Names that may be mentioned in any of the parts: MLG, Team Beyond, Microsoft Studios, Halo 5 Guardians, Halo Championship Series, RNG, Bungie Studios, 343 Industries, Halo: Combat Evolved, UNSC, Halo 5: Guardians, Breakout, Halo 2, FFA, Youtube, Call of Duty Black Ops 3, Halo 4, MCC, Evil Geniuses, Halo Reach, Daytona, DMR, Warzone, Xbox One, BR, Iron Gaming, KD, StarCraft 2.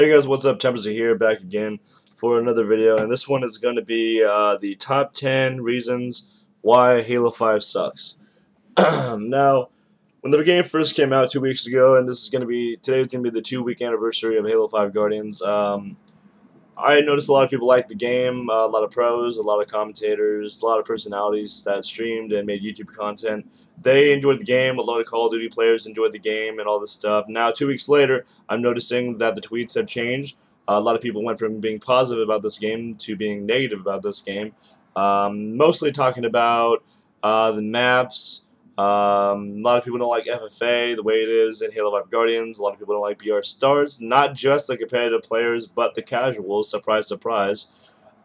Hey guys, what's up? Temperistic here, back again for another video, and this one is going to be the top 10 reasons why Halo 5 sucks. Now, when the game first came out 2 weeks ago, and this is going to be, today is going to be the 2-week anniversary of Halo 5 Guardians, I noticed a lot of people liked the game, a lot of pros, a lot of commentators, a lot of personalities that streamed and made YouTube content. They enjoyed the game, a lot of Call of Duty players enjoyed the game and all this stuff. Now, 2 weeks later, I'm noticing that the tweets have changed. A lot of people went from being positive about this game to being negative about this game. Mostly talking about the maps. A lot of people don't like FFA, the way it is in Halo 5 Guardians. A lot of people don't like BR Stars, not just the competitive players, but the casuals, surprise, surprise.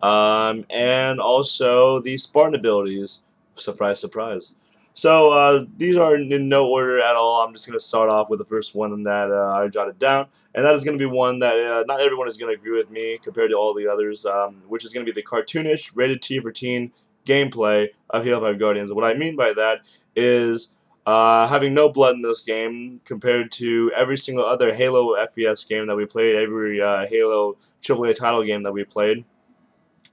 And also the Spartan abilities, surprise, surprise. So these are in no order at all. I'm just going to start off with the first one that I jotted down. And that is going to be one that not everyone is going to agree with me compared to all the others, which is going to be the cartoonish, rated T for teen gameplay of Halo 5 Guardians. What I mean by that is having no blood in this game compared to every single other Halo FPS game that we played, every Halo AAA title game that we played.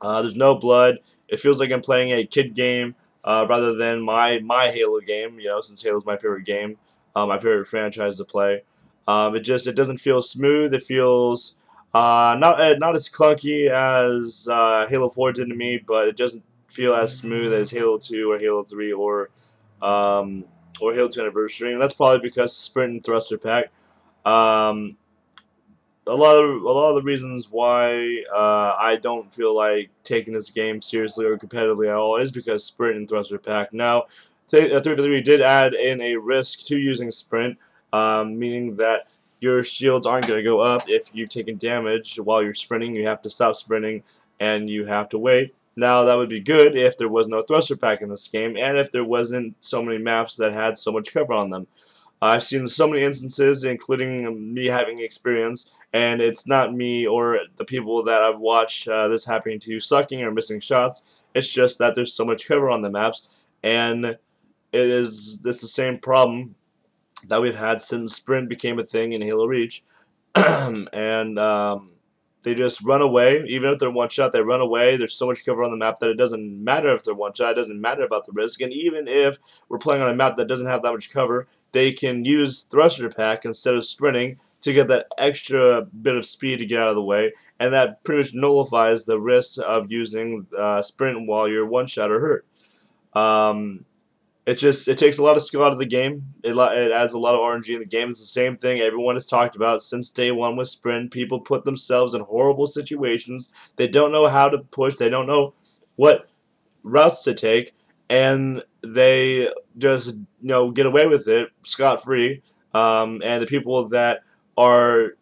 There's no blood. It feels like I'm playing a kid game rather than my Halo game, you know, since Halo's my favorite game, my favorite franchise to play. It doesn't feel smooth. It feels not as clunky as Halo 4 did to me, but it doesn't feel as smooth as Halo 2 or Halo 3 or Halo 2 Anniversary, and that's probably because Sprint and Thruster Pack. A lot of the reasons why I don't feel like taking this game seriously or competitively at all is because Sprint and Thruster Pack. Now, 343 did add in a risk to using Sprint, meaning that your shields aren't going to go up if you've taken damage while you're sprinting. You have to stop sprinting and you have to wait. Now, that would be good if there was no thruster pack in this game and if there wasn't so many maps that had so much cover on them. I've seen so many instances, including me having experience, and it's not me or the people that I've watched this happening to sucking or missing shots. It's just that there's so much cover on the maps, and it's the same problem that we've had since Sprint became a thing in Halo Reach. And they just run away. Even if they're one shot, they run away. There's so much cover on the map that it doesn't matter if they're one shot. It doesn't matter about the risk. And even if we're playing on a map that doesn't have that much cover, they can use thruster pack instead of sprinting to get that extra bit of speed to get out of the way. And that pretty much nullifies the risk of using sprint while you're one shot or hurt. It takes a lot of skill out of the game. It adds a lot of RNG in the game. It's the same thing everyone has talked about since day one with Sprint. People put themselves in horrible situations. They don't know how to push. They don't know what routes to take, and they just get away with it scot-free. And the people that are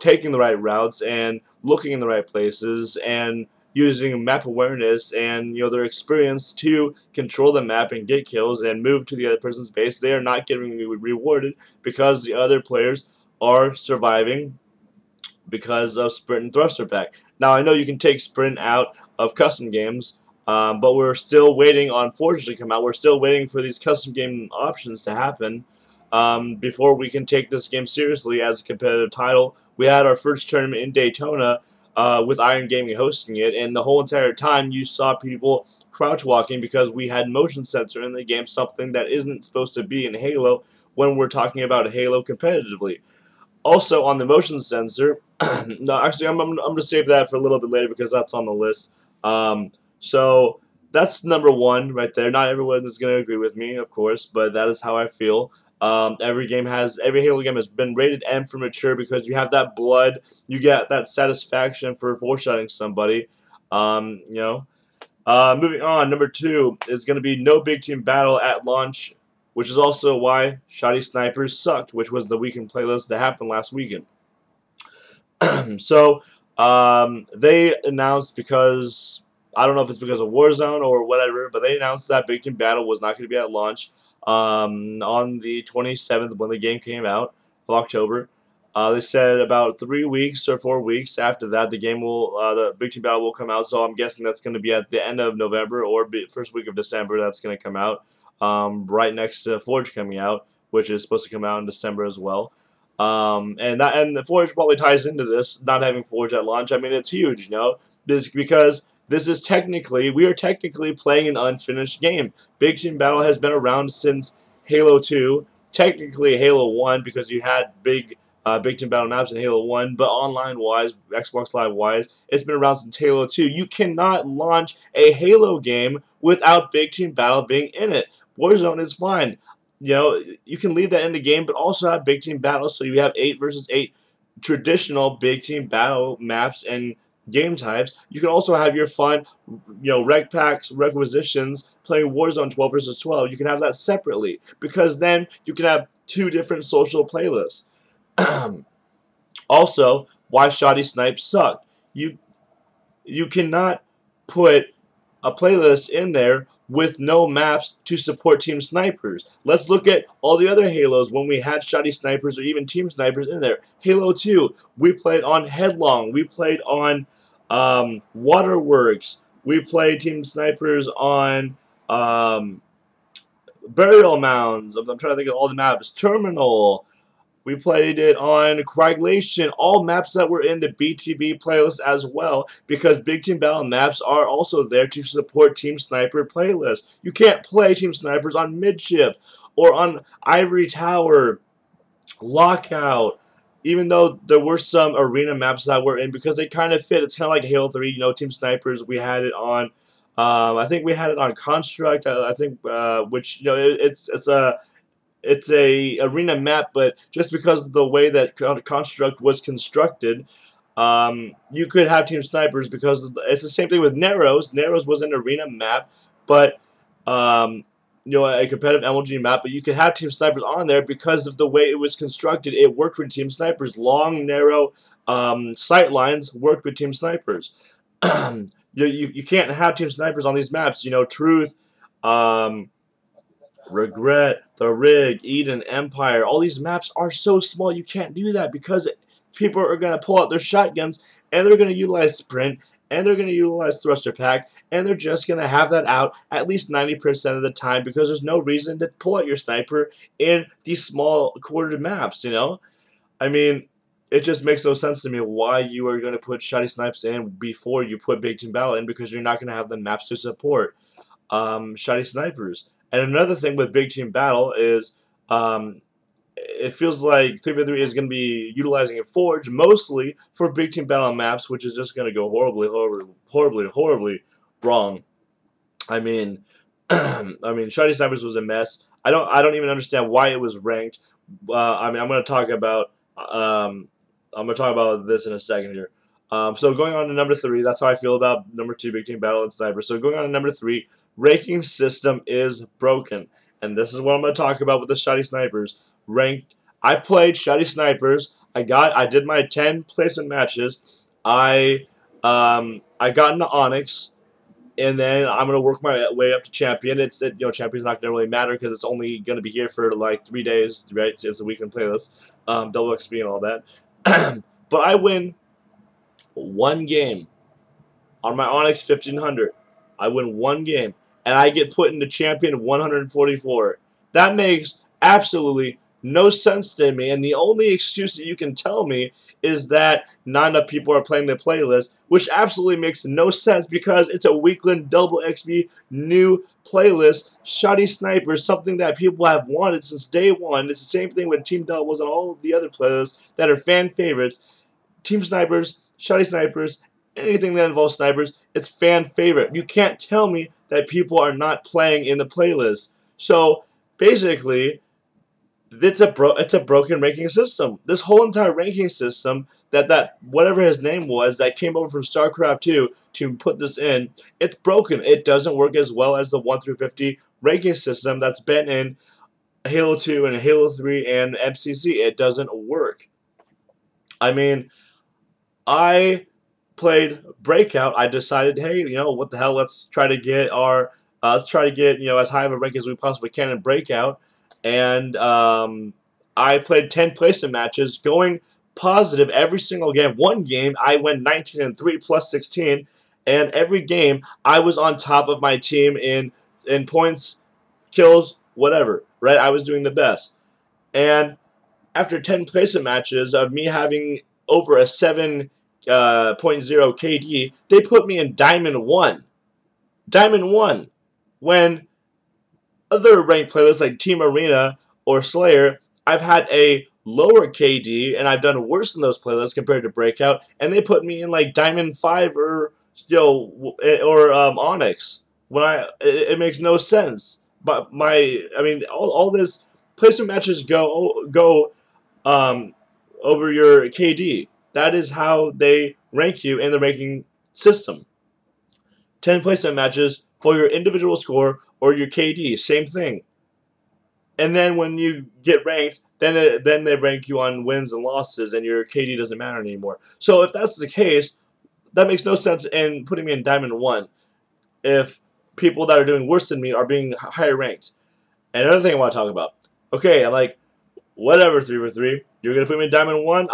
taking the right routes and looking in the right places and using map awareness and their experience to control the map and get kills and move to the other person's base, they are not getting rewarded because the other players are surviving because of Sprint and Thruster Pack. Now, I know you can take Sprint out of custom games, but we're still waiting on Forge to come out. We're still waiting for these custom game options to happen before we can take this game seriously as a competitive title. We had our first tournament in Daytona with Iron Gaming hosting it, and the whole entire time you saw people crouch walking because we had motion sensor in the game, something that isn't supposed to be in Halo when we're talking about Halo competitively. Also on the motion sensor, no, actually I'm going to save that for a little bit later because that's on the list. So that's number one right there. Not everyone is going to agree with me, of course, but that is how I feel. Every Halo game has been rated M for mature because you have that blood, you get that satisfaction for foreshadowing somebody. Moving on, number two is going to be no big team battle at launch, which is also why Shoddy Snipers sucked, which was the weekend playlist that happened last weekend. So they announced, because I don't know if it's because of Warzone or whatever, but they announced that big team battle was not going to be at launch. On the 27th, when the game came out of October, they said about 3 weeks or 4 weeks after that the game will, the big team battle will come out. So I'm guessing that's going to be at the end of November or first week of December. That's going to come out right next to Forge coming out, which is supposed to come out in December as well. And the Forge probably ties into this, not having Forge at launch. I mean, it's huge, you know, because this is technically, we are technically playing an unfinished game. Big Team Battle has been around since Halo 2, technically Halo 1, because you had Big Team Battle maps in Halo 1, but online-wise, Xbox Live-wise, it's been around since Halo 2. You cannot launch a Halo game without Big Team Battle being in it. Warzone is fine. You know, you can leave that in the game, but also have Big Team Battle, so you have 8 versus 8 traditional Big Team Battle maps and game types. You can also have your fun, you know, rec packs, requisitions, playing Warzone 12 versus 12. You can have that separately, because then you can have two different social playlists. Also, why Shoddy Snipe sucked. You cannot put a playlist in there with no maps to support Team Snipers. Let's look at all the other Halos when we had Shoddy Snipers or even Team Snipers in there. Halo 2, we played on Headlong, we played on Waterworks, we played Team Snipers on Burial Mounds, I'm trying to think of all the maps, Terminal. We played it on Coagulation, all maps that were in the BTB playlist as well, because Big Team Battle maps are also there to support Team Sniper playlists. You can't play Team Snipers on Midship or on Ivory Tower, Lockout, even though there were some arena maps that were in because they kind of fit. It's kind of like Halo 3, you know, Team Snipers, we had it on, I think we had it on Construct, which, you know, it's a arena map, but just because of the way that Construct was constructed, you could have Team Snipers because it's the same thing with Narrows. Narrows was an arena map, but you know, a competitive MLG map, but you could have Team Snipers on there because of the way it was constructed. It worked with Team Snipers. Long, narrow sight lines worked with Team Snipers. you can't have Team Snipers on these maps. You know, Truth, Regret, The Rig, Eden, Empire, all these maps are so small you can't do that because people are going to pull out their shotguns and they're going to utilize Sprint and they're going to utilize Thruster Pack and they're just going to have that out at least 90% of the time because there's no reason to pull out your sniper in these small quartered maps, you know? I mean, it just makes no sense to me why you are going to put Shoddy Snipes in before you put Big Team Battle in because you're not going to have the maps to support Shoddy Snipers. And another thing with Big Team Battle is it feels like 343 is going to be utilizing a Forge mostly for Big Team Battle maps, which is just going to go horribly wrong. I mean, Shoddy Snipers was a mess. I don't even understand why it was ranked. I mean, I'm going to talk about this in a second here. So going on to number 3, that's how I feel about number 2, Big Team Battle and Sniper. So going on to number 3, ranking system is broken. And this is what I'm going to talk about with the Shoddy Snipers. Ranked, I played Shoddy Snipers. I did my 10 placement matches. I got into Onyx, and then I'm going to work my way up to Champion. You know, Champion's not going to really matter because it's only going to be here for like 3 days, right? It's a weekend playlist, double XP and all that. But I win one game on my Onyx 1500. I win one game and I get put into Champion 144. That makes absolutely no sense to me, and the only excuse that you can tell me is that not enough people are playing the playlist, which absolutely makes no sense because it's a weekland double XP new playlist, Shoddy Snipers, something that people have wanted since day one. It's the same thing with Team Doubles and all of the other playlists that are fan favorites. Team Snipers, Shoddy Snipers, anything that involves snipers, it's fan favorite. You can't tell me that people are not playing in the playlist. So basically, it's a broken ranking system. This whole entire ranking system that whatever his name was that came over from StarCraft 2 to put this in, it's broken. It doesn't work as well as the 1 through 50 ranking system that's been in Halo 2 and Halo 3 and MCC. It doesn't work. I mean, I played Breakout. I decided, hey, you know, what the hell? Let's try to get as high of a rank as we possibly can in Breakout. And I played 10 placement matches, going positive every single game. One game, I went 19-3 plus 16, and every game I was on top of my team in points, kills, whatever. Right? I was doing the best, and after 10 placement matches of me having over a 7.0 KD, they put me in Diamond 1. Diamond 1. When other ranked playlists like Team Arena or Slayer, I've had a lower KD, and I've done worse than those playlists compared to Breakout, and they put me in like Diamond 5 or, you know, or Onyx. When it makes no sense. But all this placement matches go over your KD. That is how they rank you in the ranking system. 10 placement matches for your individual score or your KD, same thing. And then when you get ranked, then they rank you on wins and losses, and your KD doesn't matter anymore. So if that's the case, that makes no sense in putting me in Diamond 1 if people that are doing worse than me are being higher ranked. And another thing I want to talk about. Okay, I'm like, whatever, 343, you're gonna put me in Diamond 1.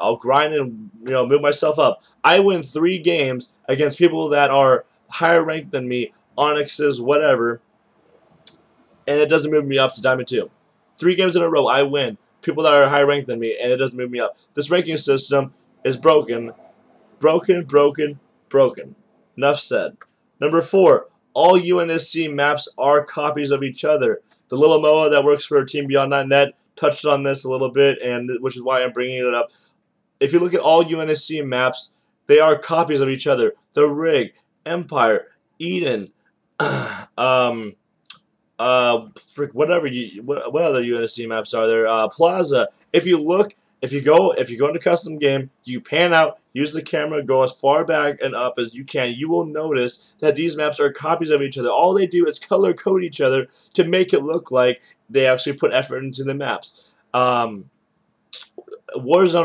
I'll grind and move myself up. I win 3 games against people that are higher ranked than me, Onyxes, whatever, and it doesn't move me up to Diamond 2. 3 games in a row, I win. People that are higher ranked than me, and it doesn't move me up. This ranking system is broken, broken, broken, broken. Enough said. Number 4. All UNSC maps are copies of each other. The little MOA that works for TeamBeyond.net touched on this a little bit, and which is why I'm bringing it up. If you look at all UNSC maps, they are copies of each other. The Rig, Empire, Eden, what other UNSC maps are there? Plaza. If you go into custom game, you pan out, use the camera, go as far back and up as you can, you will notice that these maps are copies of each other. All they do is color code each other to make it look like they actually put effort into the maps. Warzone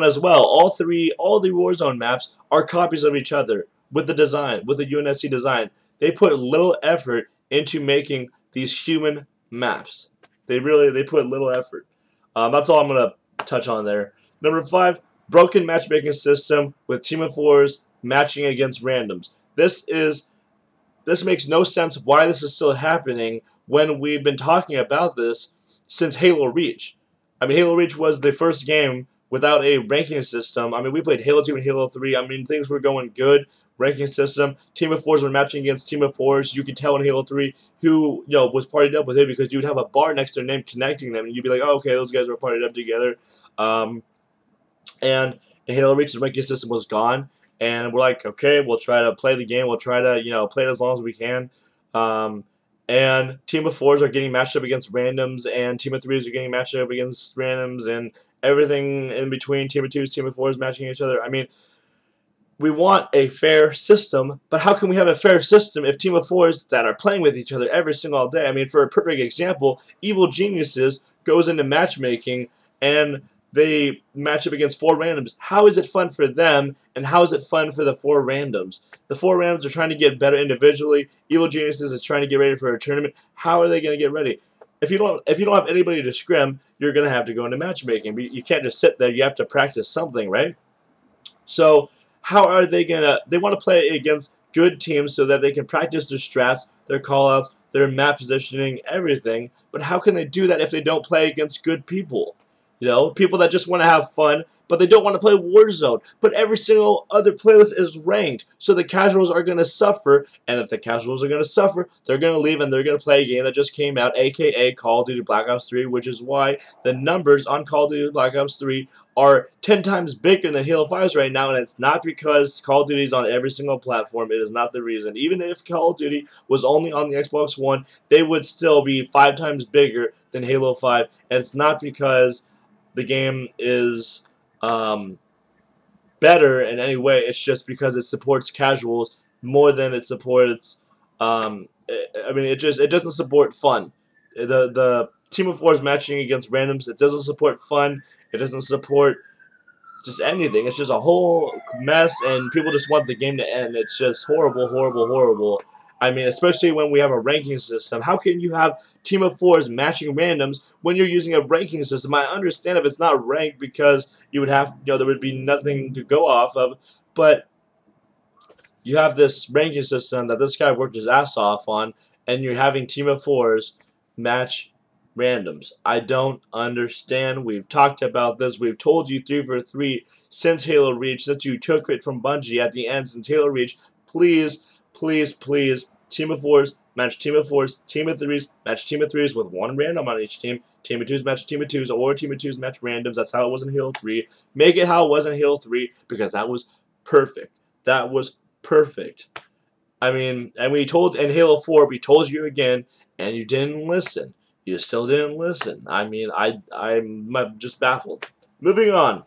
as well. All the Warzone maps are copies of each other with the design, with the UNSC design. They put little effort into making these human maps. They put little effort. That's all I'm going to touch on there. Number 5, broken matchmaking system with team of 4s matching against randoms. This makes no sense why this is still happening when we've been talking about this since Halo Reach. I mean, Halo Reach was the first game without a ranking system. I mean, we played Halo 2 and Halo 3. I mean, things were going good. Ranking system, team of 4s were matching against team of 4s. You could tell in Halo 3 who was partied up with who, because you'd have a bar next to their name connecting them, and you'd be like, oh, okay, those guys were partied up together. And in Halo Reach, the ranking system was gone, and we're like, okay, we'll try to play the game. We'll try to play it as long as we can. And team of 4s are getting matched up against randoms, and team of 3s are getting matched up against randoms, and everything in between, team of 2s, team of 4s matching each other. I mean, we want a fair system, but how can we have a fair system if team of 4s that are playing with each other every single day? I mean, for a perfect example, Evil Geniuses goes into matchmaking, and they match up against 4 randoms. How is it fun for them, and how is it fun for the 4 randoms? The 4 randoms are trying to get better individually. Evil Geniuses is trying to get ready for a tournament. How are they going to get ready? If you don't have anybody to scrim, you're going to have to go into matchmaking. You can't just sit there. You have to practice something, right? So how are they going to? They want to play against good teams so that they can practice their strats, their callouts, their map positioning, everything. But how can they do that if they don't play against good people? People that just want to have fun, but they don't want to play Warzone. But every single other playlist is ranked, so the casuals are going to suffer. And if the casuals are going to suffer, they're going to leave and they're going to play a game that just came out, aka Call of Duty Black Ops 3, which is why the numbers on Call of Duty Black Ops 3 are 10 times bigger than Halo 5's right now, and it's not because Call of Duty is on every single platform. It is not the reason. Even if Call of Duty was only on the Xbox One, they would still be 5 times bigger than Halo 5, and it's not because the game is better in any way. It's just because it supports casuals more than it supports. It doesn't support fun. The team of 4s matching against randoms. It doesn't support fun. It doesn't support just anything. It's just a whole mess, and people just want the game to end. It's just horrible, horrible, horrible. I mean, especially when we have a ranking system. How can you have team of 4s matching randoms when you're using a ranking system? I understand if it's not ranked, because you would have, there would be nothing to go off of, but you have this ranking system that this guy worked his ass off on, and you're having team of 4s match randoms. I don't understand. We've talked about this. We've told you 343 since Halo Reach, since you took it from Bungie at the end since Halo Reach. Please, please, please, team of fours, match team of fours, team of threes, match team of threes with one random on each team, team of twos, match team of twos, or team of twos, match randoms. That's how it was in Halo 3. Make it how it was in Halo 3 because that was perfect. That was perfect. I mean, and we told, in Halo 4, we told you again, and you didn't listen. You still didn't listen. I mean, I'm just baffled. Moving on.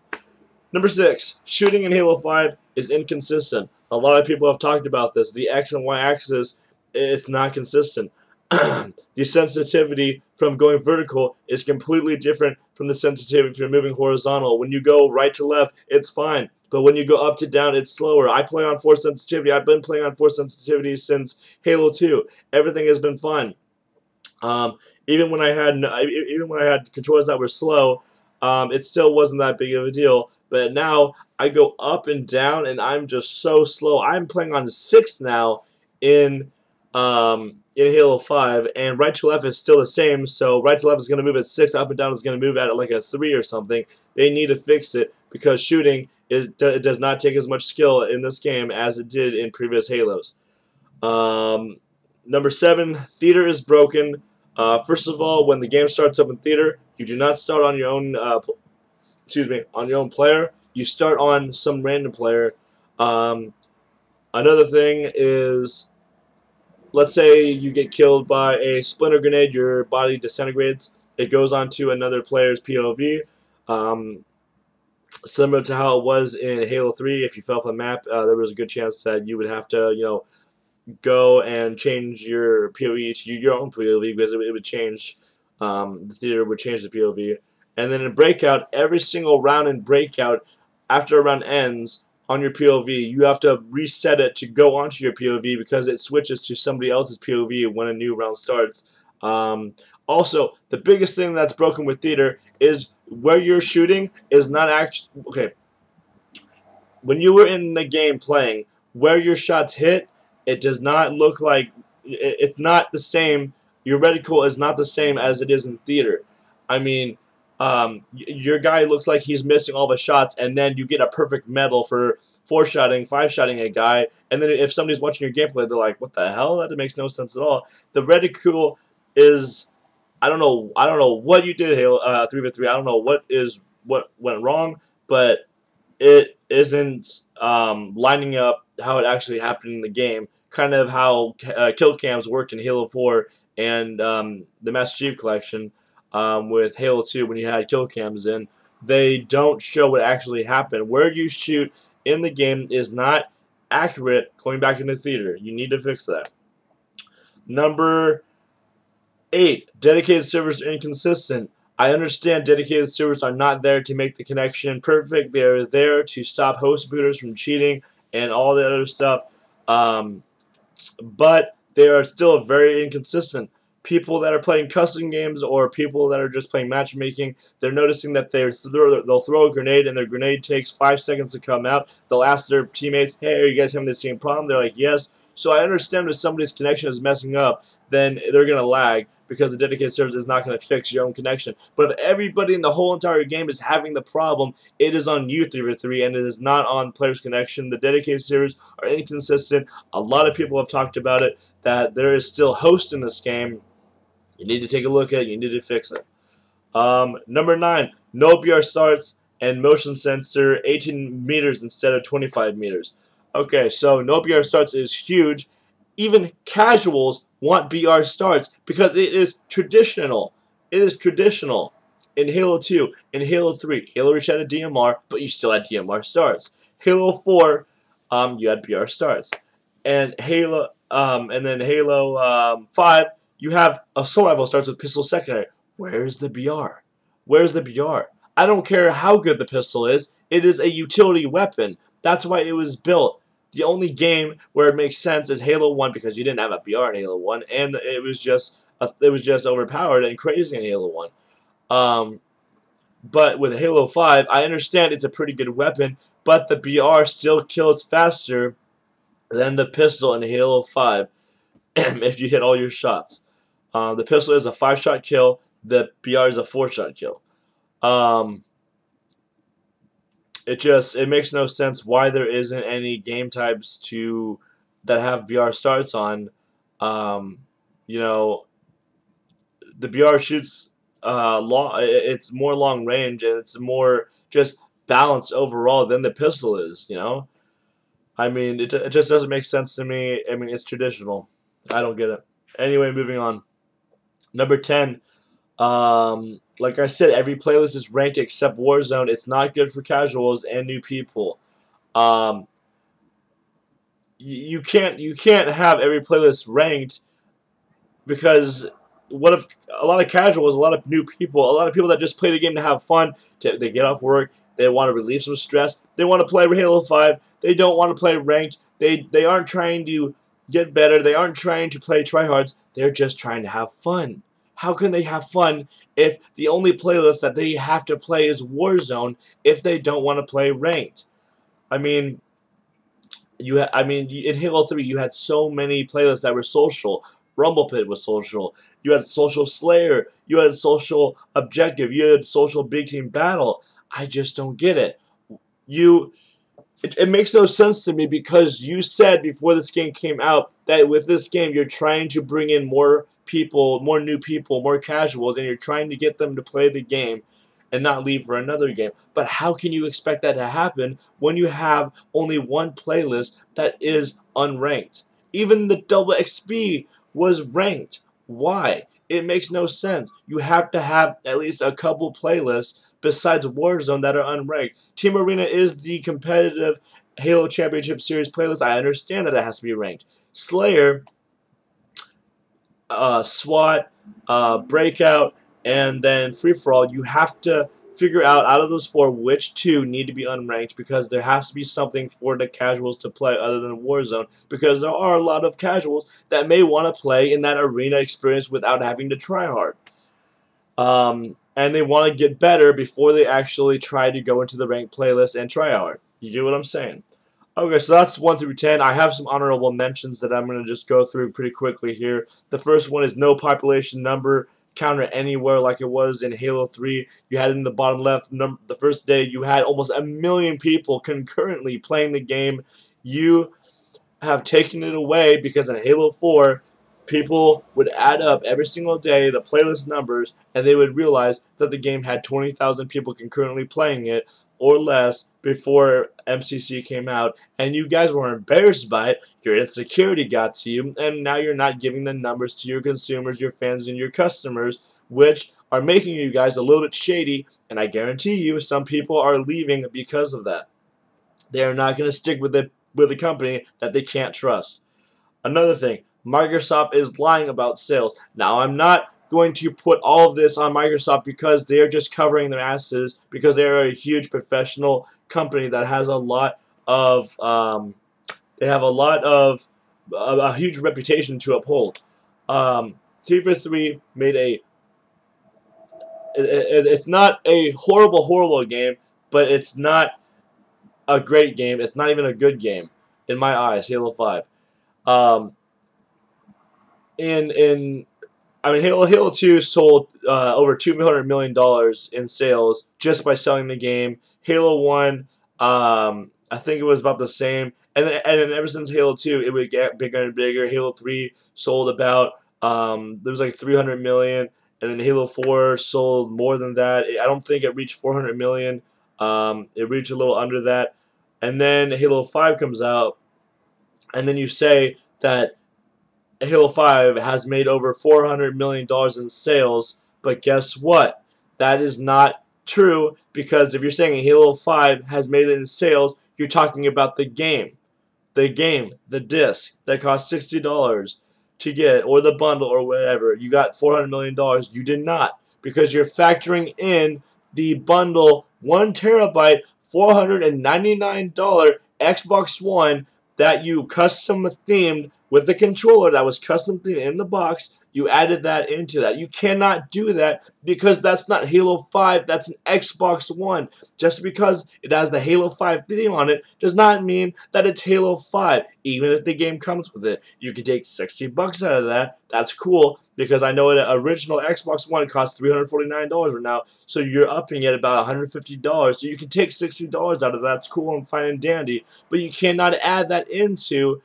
Number 6, shooting in Halo 5 is inconsistent. A lot of people have talked about this. The X and Y axis is not consistent. The sensitivity from going vertical is completely different from the sensitivity from moving horizontal. When you go right to left, it's fine. But when you go up to down, it's slower. I play on 4 sensitivity. I've been playing on 4 sensitivity since Halo 2. Everything has been fine. Even when I had controllers that were slow, it still wasn't that big of a deal. But now I go up and down, and I'm just so slow. I'm playing on 6 now in Halo 5, and right to left is still the same. So right to left is going to move at 6. Up and down is going to move at like a 3 or something. They need to fix it because shooting it does not take as much skill in this game as it did in previous Halos. Number 7, theater is broken. First of all, when the game starts up in theater, you do not start on your own. On your own player, you start on some random player. Another thing is, let's say you get killed by a splinter grenade, your body disintegrates. It goes onto another player's POV. Similar to how it was in Halo 3, if you fell off the map, there was a good chance that you would have to, you know, go and change your POV to your own POV because it would change, the theater would change the POV. And then in Breakout, every single round in Breakout, after a round ends on your POV, you have to reset it to go onto your POV because it switches to somebody else's POV when a new round starts. Also, the biggest thing that's broken with theater is where you're shooting is not actually... Okay, when you were in the game playing, where your shots hit, it does not look like... It's not the same. Your reticle is not the same as it is in theater. I mean, your guy looks like he's missing all the shots, and then you get a perfect medal for 4-shotting, 5-shotting a guy, and then if somebody's watching your gameplay, they're like, what the hell? That makes no sense at all. The reticle is... I don't know what you did, Halo 3v3. I don't know what went wrong, but it isn't lining up how it actually happened in the game. Kind of how kill cams worked in Halo 4 and the Master Chief Collection with Halo 2 when you had kill cams in. They don't show what actually happened. Where you shoot in the game is not accurate going back into theater. You need to fix that. Number 8. Dedicated servers are inconsistent. I understand dedicated servers are not there to make the connection perfect. They are there to stop host booters from cheating and all that other stuff. But they are still very inconsistent. People that are playing custom games or people that are just playing matchmaking, they're noticing that they'll throw a grenade and their grenade takes 5 seconds to come out. They'll ask their teammates, hey, are you guys having the same problem? They're like, yes. So I understand if somebody's connection is messing up, then they're going to lag because the dedicated service is not going to fix your own connection. But if everybody in the whole entire game is having the problem, it is on you 3v3 and it is not on player's connection. The dedicated servers are inconsistent. A lot of people have talked about it, that there is still host in this game. You need to take a look at it. You need to fix it. Number 9, no BR starts and motion sensor 18 meters instead of 25 meters. Okay, so no BR starts is huge. Even casuals want BR starts because it is traditional. It is traditional in Halo 2, in Halo 3. Halo Reach had a DMR, but you still had DMR starts. Halo 4, you had BR starts, and Halo, Halo 5, you have assault rifle starts with pistol secondary. Where's the BR? Where's the BR? I don't care how good the pistol is. It is a utility weapon. That's why it was built. The only game where it makes sense is Halo 1 because you didn't have a BR in Halo 1, and it was just overpowered and crazy in Halo 1. But with Halo 5, I understand it's a pretty good weapon, but the BR still kills faster than the pistol in Halo 5 if you hit all your shots. The pistol is a 5-shot kill. the PR is a 4-shot kill. It makes no sense why there isn't any game types to that have BR starts on. You know, the BR shoots it's more long range and it's more just balanced overall than the pistol is. You know, I mean, it just doesn't make sense to me. I mean, it's traditional. I don't get it. Anyway, moving on. Number 10. Like I said, every playlist is ranked except Warzone. It's not good for casuals and new people. You can't have every playlist ranked, because what if a lot of casuals, a lot of new people, a lot of people that just play the game to have fun, they get off work, they want to relieve some stress, they want to play Halo 5, they don't want to play ranked, they aren't trying to get better, they aren't trying to play tryhards, they're just trying to have fun. How can they have fun if the only playlist that they have to play is Warzone if they don't want to play ranked? I mean, in Halo 3 you had so many playlists that were social. Rumble Pit was social. You had social Slayer. You had social Objective. You had social Big Team Battle. I just don't get it. It makes no sense to me, because you said before this game came out that with this game you're trying to bring in more people, more new people, more casuals, and you're trying to get them to play the game and not leave for another game. But how can you expect that to happen when you have only one playlist that is unranked? Even the double XP was ranked. Why? It makes no sense. You have to have at least a couple playlists besides Warzone that are unranked. Team Arena is the competitive Halo Championship Series playlist. I understand that it has to be ranked. Slayer, SWAT, Breakout, and then Free For All, you have to figure out of those four which two need to be unranked, because there has to be something for the casuals to play other than Warzone, because there are a lot of casuals that may want to play in that arena experience without having to try hard. And they want to get better before they actually try to go into the ranked playlist and try hard. You get what I'm saying? Okay, so that's 1 through 10. I have some honorable mentions that I'm going to just go through pretty quickly here. The first one is no population number counter anywhere like it was in Halo 3. You had in the bottom left, the first day, you had almost 1 million people concurrently playing the game. You have taken it away, because in Halo 4, people would add up every single day the playlist numbers, and they would realize that the game had 20,000 people concurrently playing it, or less, before MCC came out, and you guys were embarrassed by it. Your insecurity got to you, and now you're not giving the numbers to your consumers, your fans, and your customers, which are making you guys a little bit shady, and I guarantee you some people are leaving because of that. They are not going to stick with a company that they can't trust. Another thing, Microsoft is lying about sales. Now, I'm not going to put all of this on Microsoft, because they're just covering their asses, because they're a huge professional company that has a lot of a huge reputation to uphold. 343 made it's not a horrible game, but it's not a great game. It's not even a good game in my eyes, Halo 5. Halo 2 sold over $200 million in sales just by selling the game. Halo 1, I think it was about the same. And then ever since Halo 2, it would get bigger and bigger. Halo 3 sold about, there was like 300 million. And then Halo 4 sold more than that. I don't think it reached 400 million. It reached a little under that. And then Halo 5 comes out. And then you say that Halo 5 has made over $400 million in sales, but guess what? That is not true, because if you're saying Halo 5 has made it in sales, you're talking about the game. The disc that cost $60 to get, or the bundle, or whatever. You got $400 million. You did not, because you're factoring in the bundle 1 terabyte, $499 Xbox One that you custom themed with the controller that was customly in the box, you added that into that. You cannot do that because that's not Halo 5, that's an Xbox One. Just because it has the Halo 5 theme on it does not mean that it's Halo 5, even if the game comes with it. You can take $60 out of that, that's cool, because I know the original Xbox One costs $349 right now, so you're upping it about $150, so you can take $60 out of that, that's cool and fine and dandy, but you cannot add that into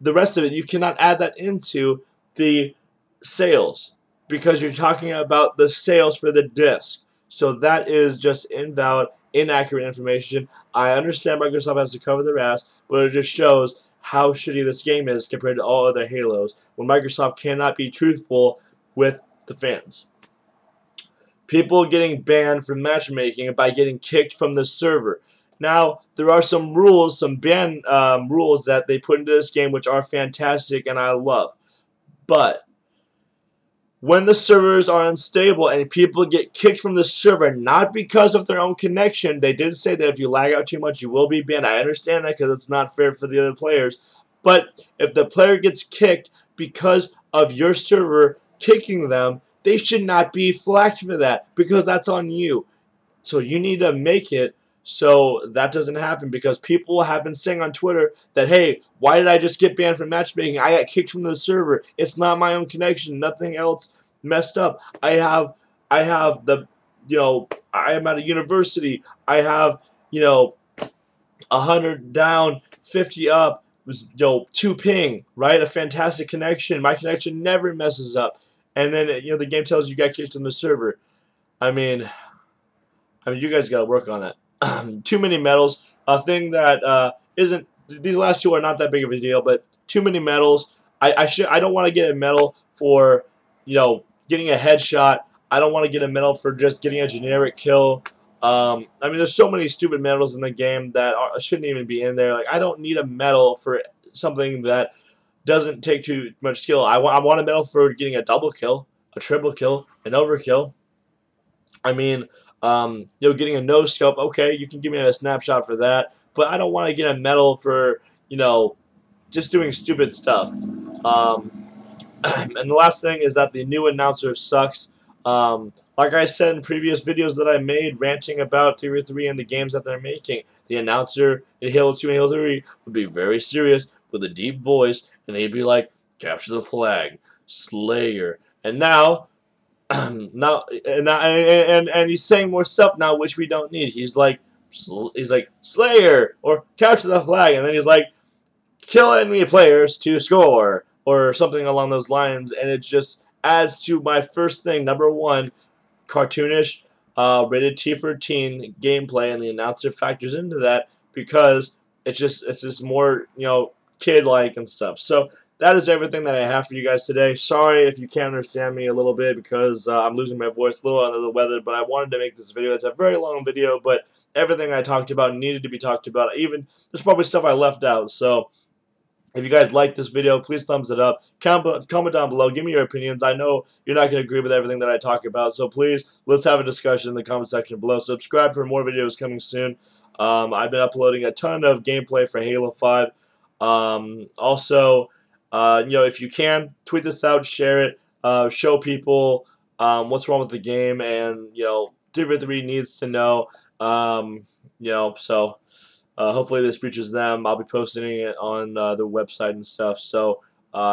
the rest of it. You cannot add that into the sales because you're talking about the sales for the disc. So that is just invalid, inaccurate information. I understand Microsoft has to cover their ass, but it just shows how shitty this game is compared to all other Halos, when Microsoft cannot be truthful with the fans. People getting banned from matchmaking by getting kicked from the server. Now, there are some rules, some ban rules that they put into this game which are fantastic and I love. But when the servers are unstable and people get kicked from the server, not because of their own connection, they did say that if you lag out too much you will be banned. I understand that because it's not fair for the other players. But if the player gets kicked because of your server kicking them, they should not be flagged for that because that's on you. So you need to make it so that doesn't happen, because people have been saying on Twitter that, hey, why did I just get banned from matchmaking? I got kicked from the server. It's not my own connection. Nothing else messed up. I have the, you know, I am at a university. I have, you know, 100 down, 50 up, was, you know, 2 ping, right? A fantastic connection. My connection never messes up. And then, you know, the game tells you you got kicked from the server. I mean, you guys got to work on that. Too many medals, a thing that isn't, these last two are not that big of a deal, but too many medals. I don't want to get a medal for, you know, getting a headshot. I don't want to get a medal for just getting a generic kill. I mean, there's so many stupid medals in the game that shouldn't even be in there. Like, I don't need a medal for something that doesn't take too much skill. I want a medal for getting a double kill, a triple kill, an overkill. I mean, you know, getting a no scope, okay, you can give me a snapshot for that, but I don't want to get a medal for, you know, just doing stupid stuff. And the last thing is that the new announcer sucks. Like I said in previous videos that I made, ranting about 343 and the games that they're making, the announcer in Halo 2 and Halo 3 would be very serious with a deep voice, and they'd be like, "Capture the flag, Slayer," and now. and he's saying more stuff now, which we don't need. He's like Slayer or capture the flag, and then he's like kill enemy players to score or something along those lines, and it just adds to my first thing. Number one, cartoonish, rated T-14 gameplay, and the announcer factors into that because it's just more, you know, kid-like and stuff. So. That is everything that I have for you guys today. Sorry if you can't understand me a little bit because I'm losing my voice, a little under the weather, but I wanted to make this video. It's a very long video, but everything I talked about needed to be talked about. Even there's probably stuff I left out. So if you guys like this video, please thumbs it up. Comment down below. Give me your opinions. I know you're not going to agree with everything that I talk about, so please, let's have a discussion in the comment section below. Subscribe for more videos coming soon. I've been uploading a ton of gameplay for Halo 5. Also... you know, if you can, tweet this out, share it, show people what's wrong with the game, and, you know, 343 needs to know, you know, so hopefully this reaches them. I'll be posting it on their website and stuff, so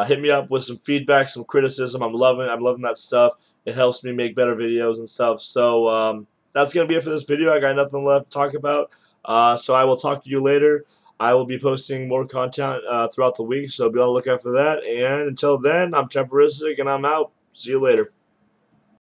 hit me up with some feedback, some criticism. I'm loving that stuff. It helps me make better videos and stuff, so that's going to be it for this video. I got nothing left to talk about, so I will talk to you later. I will be posting more content throughout the week, so be on the lookout for that. And until then, I'm Temperistic, and I'm out. See you later.